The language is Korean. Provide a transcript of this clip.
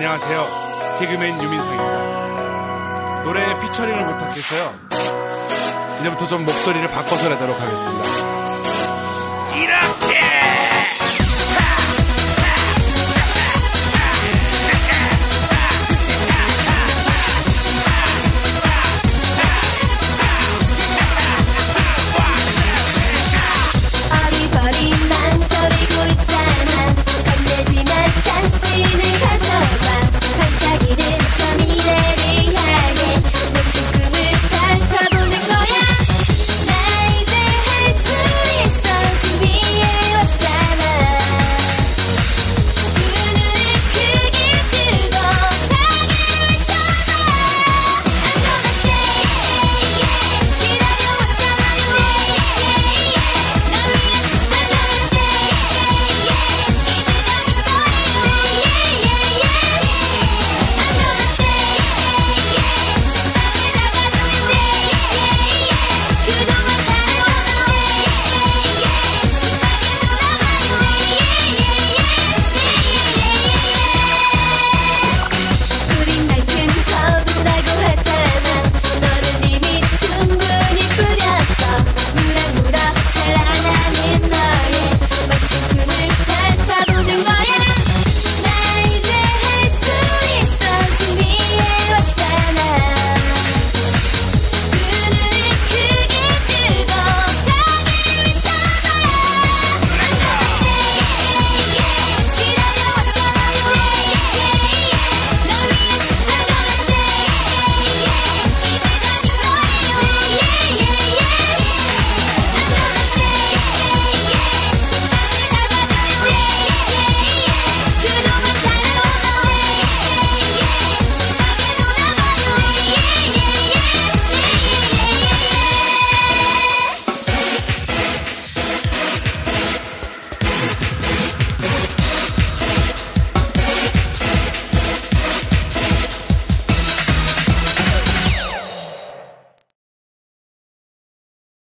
안녕하세요, 개그맨 유민상입니다. 노래에 피처링을 부탁해서요, 이제부터 좀 목소리를 바꿔서 내도록 하겠습니다.